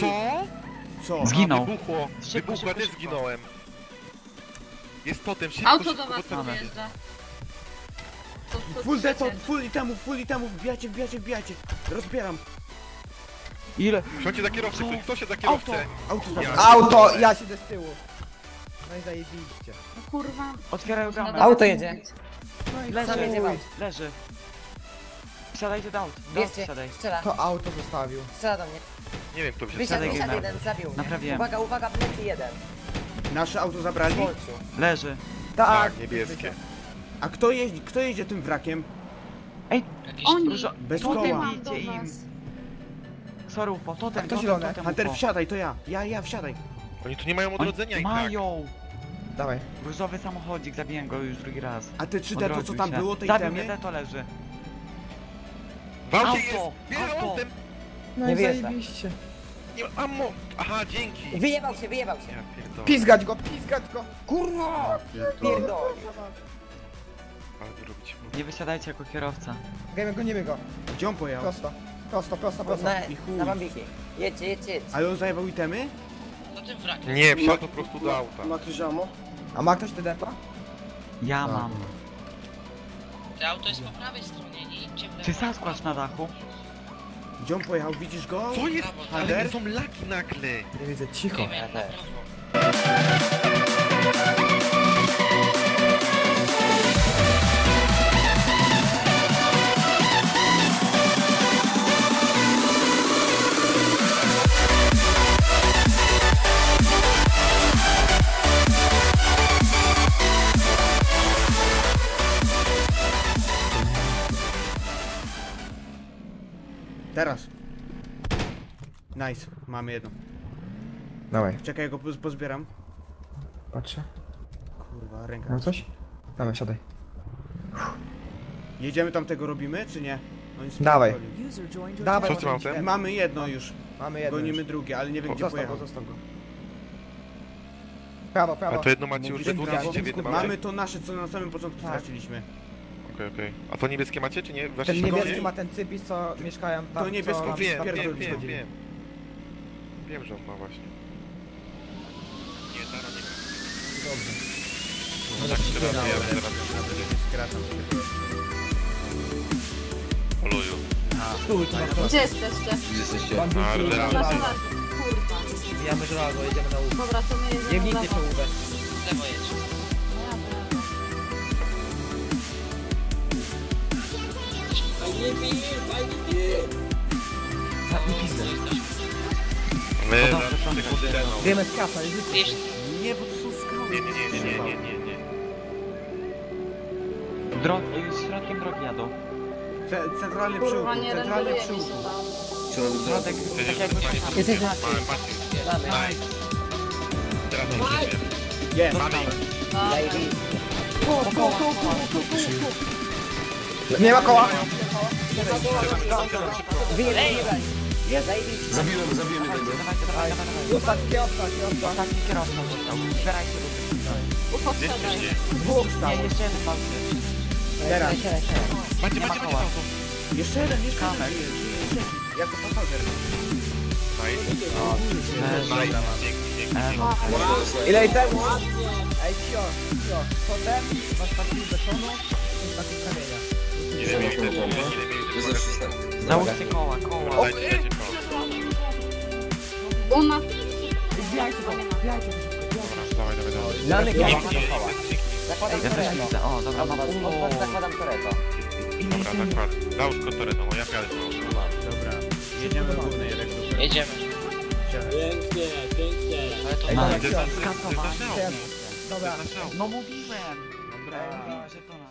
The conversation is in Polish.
Co? Co? Zginął. Wybuchło. Wybuchło, ja też zginąłem. Jest totem, szybko, auto do was podjeżdża. Full deton, full itemów, wbijacie, wbijacie. Rozbieram. Ile? Chodźcie za kierowcę, kto się za kierowcę? Auto, ja siedzę z tyłu. No i zajebiście. No kurwa. Otwierają bramę. Auto jedzie. No i leży, leży. Wsiadajcie do auto. To auto zostawił. Strzela do mnie. Nie wiem, kto wziął. Wysiadł jeden, zabił. Naprawiłem. Uwaga, uwaga, plecy jeden. Nasze auto zabrali? Leży. Tak, niebieskie. A kto jeździ tym wrakiem? Ej, oni! Bez koła. Sorry, UFO, totem, to zielone. Hunter, wsiadaj, to ja. Ja wsiadaj. Oni tu nie mają odrodzenia i tak. Mają! Dawaj. Różowy samochodzik, zabiję go już drugi raz. A te 3D, to co tam było, te itemy? Zabiję, to leży. Auto! Auto! No i zajebiście. Nie, ammo! Aha, dzięki! Wyjebał się, Ja, pizgać go, Kurwa! Pierdol! Nie wysiadajcie jako kierowca. Gajmy go, Gdzie on pojechał? Prosto, prosto. Na bambiki. Jedźcie, jedźcie. Ale on zajebał itemy? No tym wrakiem. Nie, wsiadł po prostu do auta. Ma ktoś ammo? A ma ktoś te depa? Ja mam. Te auto jest po prawej stronie, nie idźcie w lewo. Ty Sasquatch na dachu. Gdzie on pojechał? Widzisz go? Co jest? Ale są laki nagle. Nie widzę, cicho. Ja też. Teraz. Nice, mamy jedną. Dawaj. Czekaj, go pozbieram. Patrzę. Kurwa, ręka. Mam coś? Dawaj, siadaj. Jedziemy tam, tego robimy, czy nie? No nic. Dawaj. Dawaj, mamy jedno już. Mamy jedno. Gonimy już. Drugie, ale nie wiem, gdzie pojechał. Zostaw go. Prawo, prawo. A to jedno macie już, mamy to nasze, co na samym początku straciliśmy. Okej, okej. A to niebieskie macie, czy nie? Właśnie ten niebieski ma ten cypis, co mieszkają tam. To niebiesko co... wiem. Wiem, że on ma właśnie. Nie, zaraz nie. Dobrze. No tak się teraz Oloju. Gdzie jesteście? A, rewelacja. Kurwa. Ja bez razu, jedziemy na łódź. Dobra, to my jedziemy. Jebnijcie się łódź. Lewo jedź. Wiemy z kasa, jest. Nie, bo to są skrony. Nie. Środkiem drogi jadą. Centralny przyłóg, Środek, tak jakby patrzał. Jesteś na tym. Mamy. Nie ma koła! Zabiłem tego. Ostatni kierowca, został. Zbierajcie do tego. Jeszcze jeden palce. Teraz. Macie koła. Jeszcze jeden, Jako pasażer. Ile i temu? Ej, potem masz taki betonu i taki kamienia. Załóżcie koła, On ma... O, dobra, zakładam toreto. Załóż go toreto, ja piadę. Dobra, jedziemy do głównej elektryki. Jedziemy. Pięknie, pięknie. Ale to... Dobra, no mówiłem. Dobra, że to...